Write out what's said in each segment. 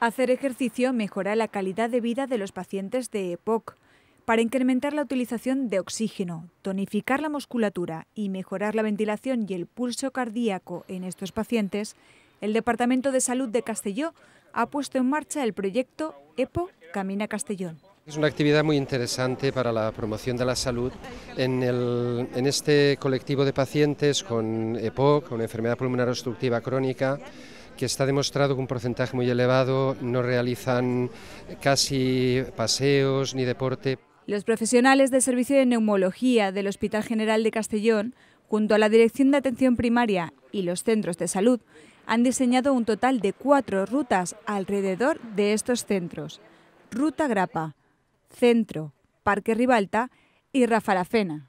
Hacer ejercicio mejora la calidad de vida de los pacientes de EPOC. Para incrementar la utilización de oxígeno, tonificar la musculatura y mejorar la ventilación y el pulso cardíaco en estos pacientes, el Departamento de Salud de Castelló ha puesto en marcha el proyecto EPOC Camina Castellón. Es una actividad muy interesante para la promoción de la salud en este colectivo de pacientes con EPOC, con enfermedad pulmonar obstructiva crónica, que está demostrado que un porcentaje muy elevado no realizan casi paseos ni deporte. Los profesionales del Servicio de Neumología del Hospital General de Castellón, junto a la Dirección de Atención Primaria y los centros de salud, han diseñado un total de 4 rutas alrededor de estos centros: Ruta Grapa, Centro, Parque Rivalta y Rafalafena.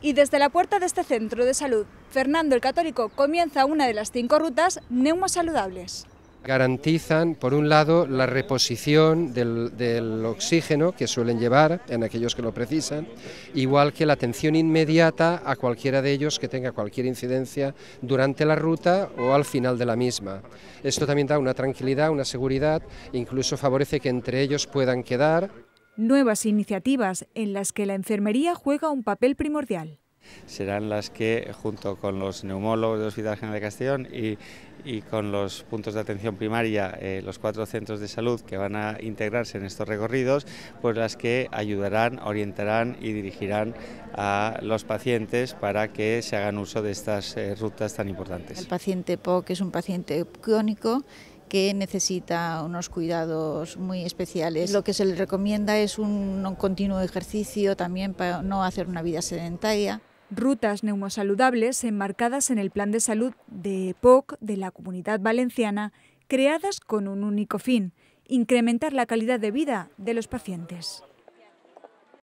Y desde la puerta de este centro de salud, Fernando el Católico, comienza una de las 5 rutas Neumosaludables. Garantizan, por un lado, la reposición del oxígeno que suelen llevar en aquellos que lo precisan, igual que la atención inmediata a cualquiera de ellos que tenga cualquier incidencia durante la ruta o al final de la misma. Esto también da una tranquilidad, una seguridad, incluso favorece que entre ellos puedan quedar. Nuevas iniciativas en las que la enfermería juega un papel primordial. Serán las que, junto con los neumólogos del Hospital General de Castellón y con los puntos de atención primaria, los 4 centros de salud que van a integrarse en estos recorridos, pues las que ayudarán, orientarán y dirigirán a los pacientes para que se hagan uso de estas rutas tan importantes. El paciente EPOC es un paciente crónico que necesita unos cuidados muy especiales. Lo que se le recomienda es un continuo ejercicio también para no hacer una vida sedentaria. Rutas neumosaludables enmarcadas en el plan de salud de EPOC de la Comunidad Valenciana, creadas con un único fin: incrementar la calidad de vida de los pacientes.